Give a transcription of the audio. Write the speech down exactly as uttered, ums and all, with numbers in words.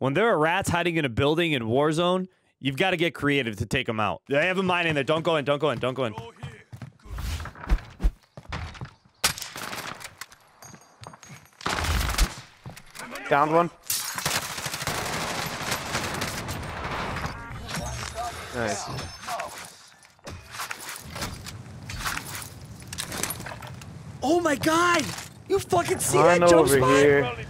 When there are rats hiding in a building in Warzone, you've got to get creative to take them out. They have a mine in there. Don't go in. Don't go in. Don't go in. Downed one. Nice. Oh my god! You fucking see that jump spot? Over here.